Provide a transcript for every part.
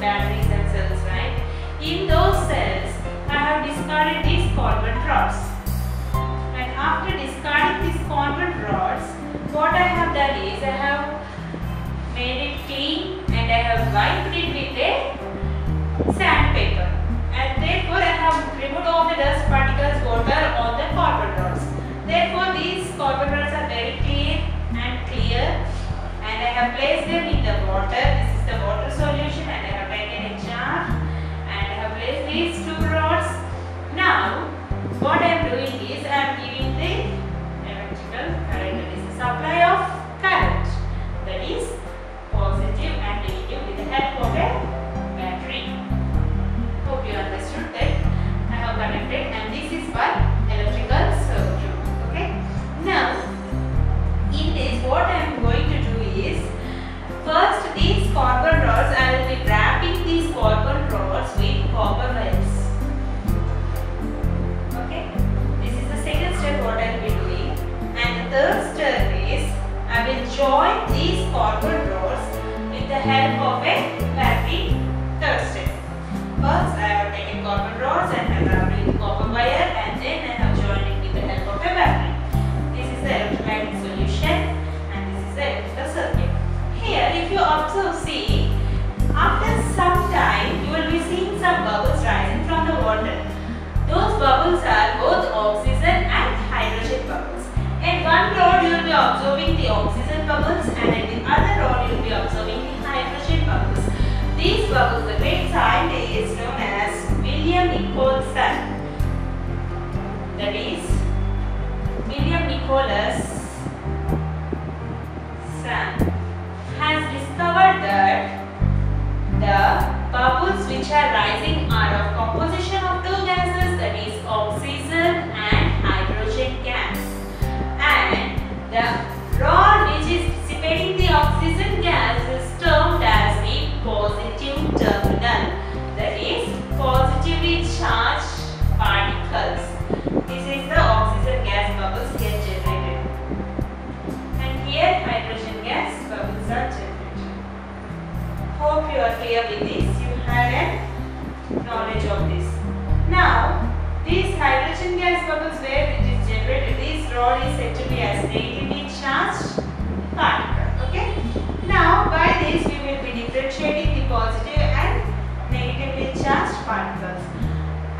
dividing themselves, right? In those cells, I have discarded these carbon rods. And after discarding these carbon rods, what I have done is I have made it clean and I have wiped it with a sandpaper. And therefore, I have removed all the dust particles what are on the carbon rods. Therefore, these carbon rods are very clean and clear. And I have placed them in the water. This is the water solution, and I have taken a jar and I have placed these two rods. Now, what I am doing is I am giving the electrical current. That is the supply of current. That is positive and negative with the help of a battery. Hope you understood that. I have connected, and this is my electrical circuit. Okay. Now, in this, what I am going to do is, first these copper rods, I will be wrapping these copper rods with copper wires. Okay, this is the second step what I will be doing, and the third step is I will join these copper rods with the help of a battery. Third step, first I have taken copper rods and I have wrapped with copper wire, and then I have joined it with the help of a battery. This is the electrolytic solution. Here, if you also see, after some time you will be seeing some bubbles rising from the water. Those bubbles are both oxygen and hydrogen bubbles. At one rod you will be observing the oxygen bubbles, and at the other rod you will be observing the hydrogen bubbles. These bubbles, the great scientist is known as William Nicholson. That is William Nicholson's son. Has discovered that the bubbles which are rising are of composition of two gases, that is oxygen and hydrogen gas, and the rod which is dissipating the oxygen gas is termed as the positive terminal, that is positively charged particles. This is the oxygen gas bubbles get generated, and here hydrogen gas bubbles are generated. Hope you are clear with this. You have a knowledge of this. Now, these hydrogen gas bubbles where it is generated, this rod is said to be as negatively charged particle. Okay? Now, by this we will be differentiating the positive and negatively charged particles.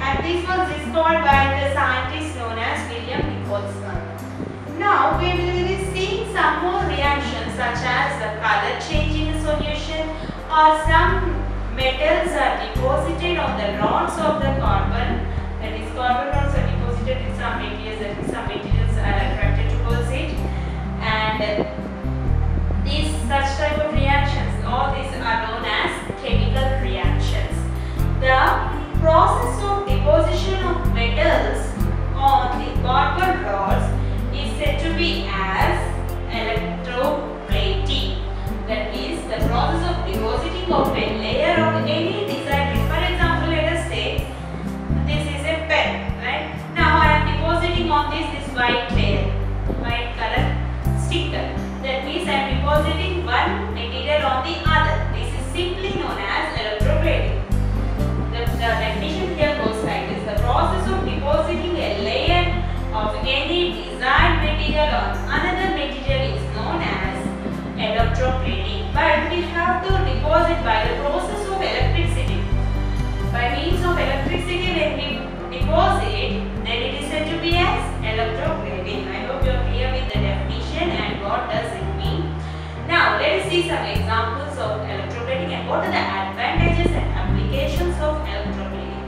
And this was discovered by the scientist known as William Nicholson. Now, we will be seeing some more reactions, such as the color change in the solution, or some metals are deposited on the rods of the carbon, that is carbon rods are deposited in some materials, that is some materials are attracted towards it, and these such type of reactions, all these are known as chemical reactions. The process of deposition of metals on the carbon rods is said to be as electroplating. That means the process of depositing of a layer of any desired, for example, let us say this is a pen, right? Now I am depositing on this white layer, white color sticker. That means I am depositing one material on the other. This is simply known as electroplating. The definition here goes like this: the process of depositing a layer of any desired material on another material is known as electroplating, but we have to deposit by the process of electricity. By means of electricity, when we deposit, then it is said to be as electroplating. I hope you are clear with the definition and what does it mean. Now let us see some examples of electroplating and what are the advantages and applications of electroplating.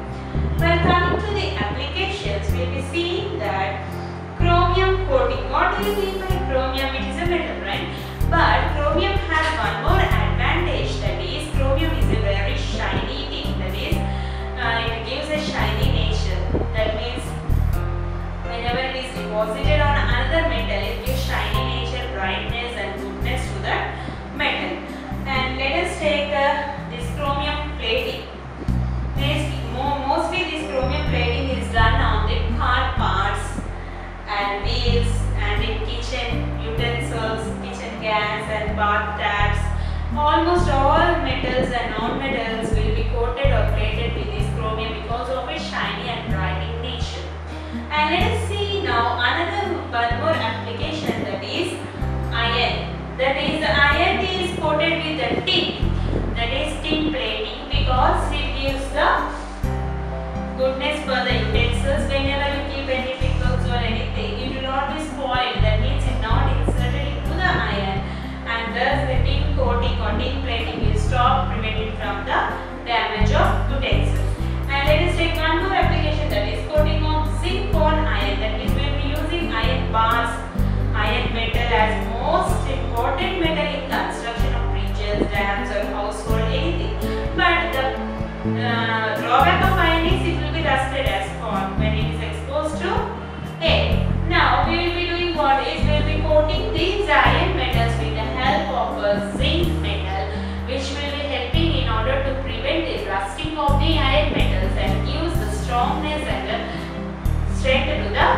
By coming to the applications, we will be seeing that chromium coating. What do you mean by chromium? It is a metal, right? But chromium has one more advantage, that is chromium is a very shiny thing, that is it gives a shiny nature. That means whenever it is deposited on another metal, it gives shiny nature, brightness and goodness to that metal. And let us take this chromium plating. Mostly this chromium plating is done on the car parts and wheels, and in kitchen utensils, kitchen gas and bath taps. Almost all metals and non-metals will gives the goodness for the utensils. Whenever you keep any pickles or anything, it will not be spoiled. That means it not inserted into the iron, and thus the tin coating or tin plating will stop preventing from the damage of utensils. And let us take one more application, that is coating of zinc on iron. That means we will be using iron bars, iron metal as most important metal in construction of bridges, dams or household anything. But the drawback of iron is it will be rusted as corn when it is exposed to air. Now we will be doing what is we will be coating these iron metals with the help of a zinc metal, which will be helping in order to prevent the rusting of the iron metals and gives the strongness and the strength to the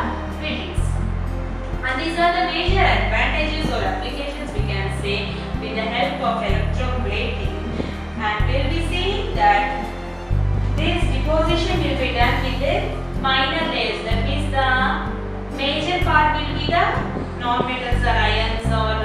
fittings. And these are the major advantages or applications we can say with the help of electroblating. And we will be seeing that this deposition will be done with the minor layers. That means the major part will be the non-metals or ions or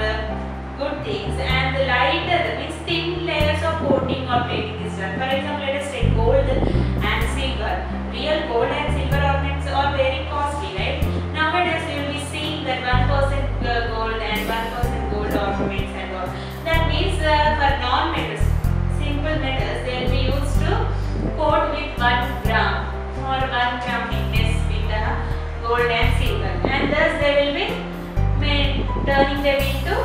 good things, and the lighter, that means thin layers of coating or plating is done. For example, let us take gold and silver. Real gold and silver ornaments are very costly, right? Nowadays we will be seeing that 1% gold and 1% gold ornaments and all. That means for non-metals, simple metals, they will be used to coat with 1 gram or 1 gram thickness with the gold and silver, and thus they will be made, turning them into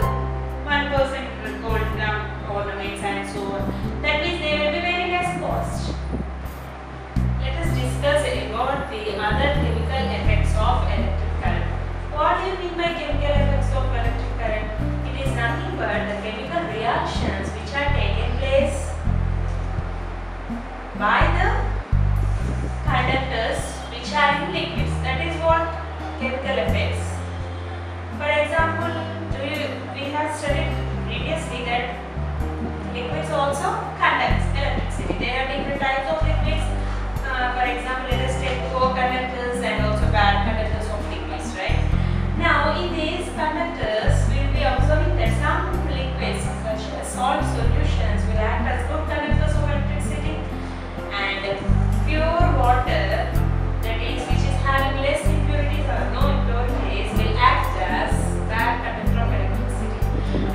1% gold gram ornaments and so on. That means they will be very less cost. Let us discuss about the other chemical effects of electric current. What do you mean by chemical effects of electric current? It is nothing but the chemical reactions which are taking place by the conductors which are in liquids. That is what chemical effects. For example, we have studied previously that liquids also conduct electricity. There are different types of liquids. For example, let us take co-conductors and also bad conductors of liquids, right? Now in these conductors, we will be observing that some liquids such as salt solutions will act as good conductors of electricity, and pure water, that is which is having less impurities or no impurities, will act as bad conductor of electricity.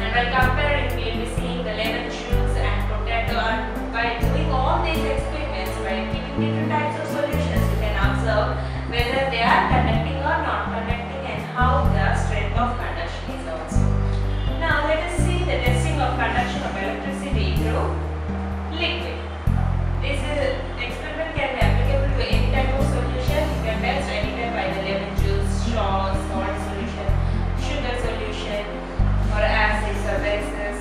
And by comparing, we will be seeing the lemon juice and potato. And by doing all these experiments, by giving different types of solutions, we can observe whether they are conducting or not conducting and how the strength of conduction is also. Now let us see the testing of conduction of electricity through liquid. This is experiment can be applicable to any type of solution. You can test anytime by the lemon juice, straws, salt solution, sugar solution, or acids or bases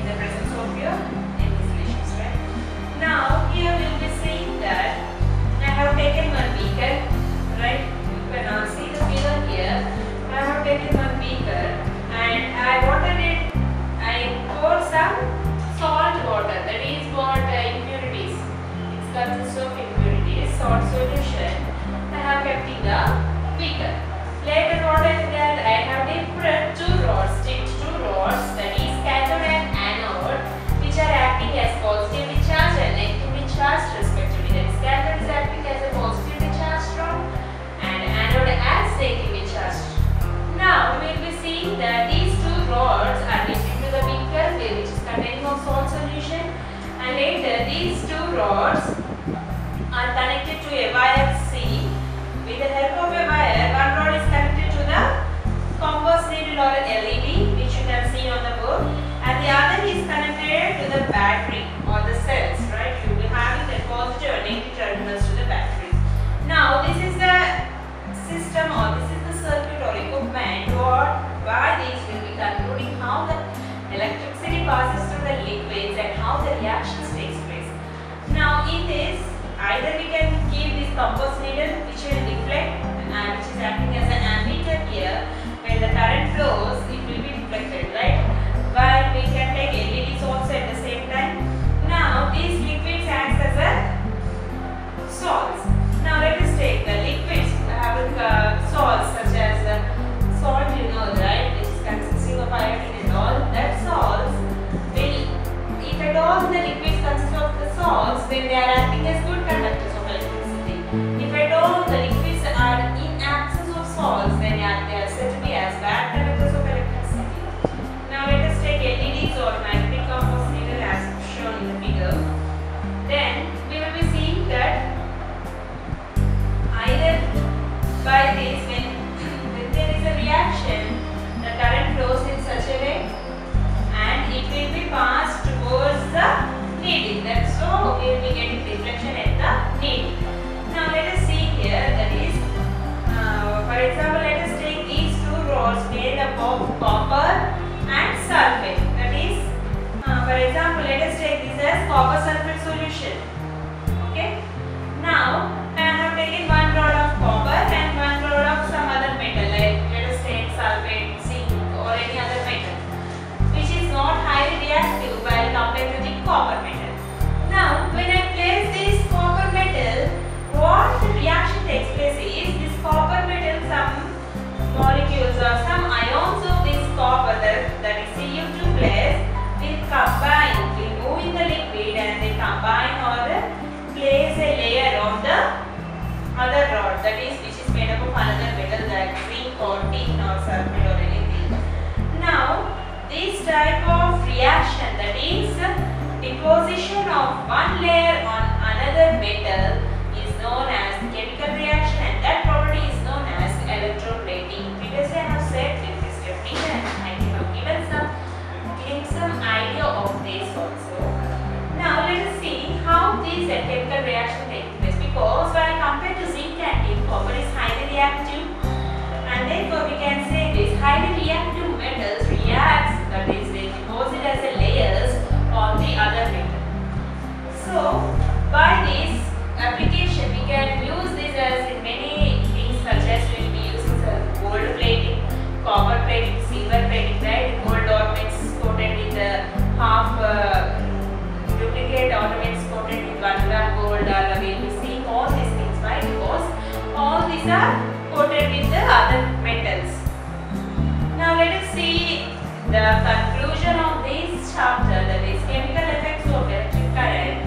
in the presence of your solutions, right? Now here we will be seeing that I have taken one beaker, right? You can all see the figure here. I have taken one beaker and I watered it. I poured some salt water. That is what impurities. Consists of impurities, salt solution. I have kept in the beaker. Later, what is that? I have different two rods, that is cathode and anode, which are acting as positively charged and negatively charged respectively. That is, cathode is acting as a positively charged rod and anode as negatively charged. Now we will be seeing that these two rods are linked to the beaker, which is containing of salt solution, and later these two rods are connected to a wire C. With the help of a wire, one rod is connected to the compass needle or LED, which you can see on the board, and the other is connected to the battery or the cells, right? You will be having the positive and negative terminals to the battery. Now this is the system or this is the circuit or equipment by these we will be concluding how the electricity passes through the liquids and how the reactions takes place. Now in this, either we can keep this compass needle, which will reflect and which is acting as an ammeter here. When the current flows, it will be reflected, right? But we can take LEDs also at the same time. Now these liquids acts as a salts. Now let us take the liquids having salts such as salt, you know, right? This is consisting of iodine and all. That salts will, if at all the liquids consist of the salts, when they are acting as good conductors of electricity. If at all the liquids are in absence of salts, then they are said to be as bad conductors of electricity. Now let us take LEDs or magnetic compound needle as shown in the figure. Then we will be seeing that either by this, when there is a reaction, the current flows in such a way and it will be passed towards the needle. That's so we will be getting reflection at the needle. Now let us see here, that is, for example, let us take these two rods made up of copper and sulfate. That is, for example, let us take this as copper sulfate solution. Okay. Now I have taken one rod of copper and one rod of some other metal, like let us take sulfate, zinc or any other metal, which is not highly reactive while compared to the copper metal. Now when I place this copper metal, what the reaction takes place is this copper metal, some molecules or some ions of this copper, that is Cu2+, will combine, will move in the liquid and they combine or place a layer on the other rod, that is, which is made up of another metal, like zinc or tin or sulfate or anything. Now this type of reaction, that is deposition of one layer on another metal, is known as chemical reaction, and that property is known as electroplating. Previously I have said with this definition, I have given some idea of this also. Now let us see how these chemical reaction takes place, because when compared to zinc and tin, copper is highly reactive, and therefore we can say this highly reactive metals reacts, that is they deposit as a layers on the other metal. So by this application we can use this as in many things, such as we will be using gold plating, copper plating, silver plating, right? Gold ornaments coated with the half duplicate ornaments coated with 1 gram gold, or we will be seeing all these things, right? Because all these are coated with the other metals. Now let us see the conclusion of this chapter, that is chemical effects of electric current.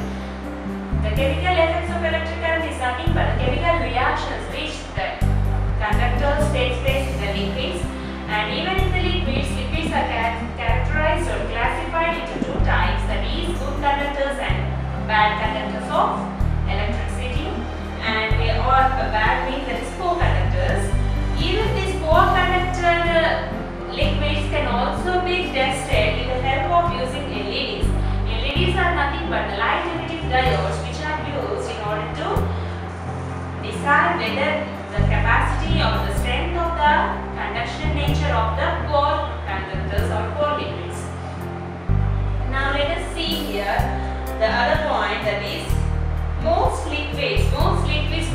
The chemical effects of electric current is nothing but the chemical reactions which the conductors take place in the liquids, and even in the liquids are characterized or classified into two types, that is good conductors and bad conductors of electricity, and they are bad means that is poor conductors. Even these poor conductor liquids can also be tested with the help of using LEDs. LEDs are nothing but light emitting diodes which are used in order to decide whether the capacity or the strength of the conduction nature of the poor conductors or poor liquids. Now let us see here the other point, that is most liquids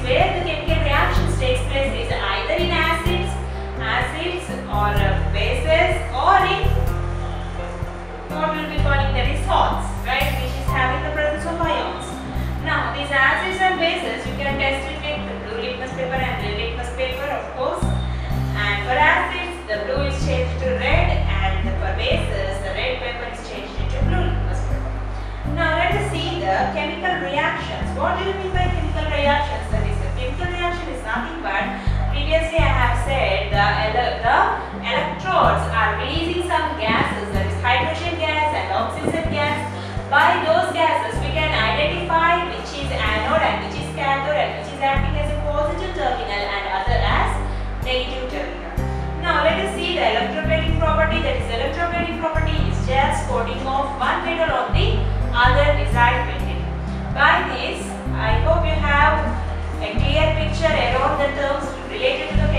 where the chemical reactions takes place is either in acids or bases, or in what we will be calling that is salts, right, which is having the presence of ions. Now these acids and bases you can test it with the blue litmus paper and red litmus paper, of course, and for acids the blue is changed to red, and for bases the red paper is changed into blue litmus paper. Now let us see the chemical reactions. What do you mean by chemical reactions? That is, the chemical reaction is nothing but, previously I have said, the electrodes are releasing some gases, that is hydrogen gas and oxygen gas. By those gases we can identify which is anode and which is cathode, and which is acting as a positive terminal and other as negative terminal. Now let us see the electroplating property, that is electroplating property is just coating off one metal on the other desired metal. By this I hope you have a clear picture around the terms related to the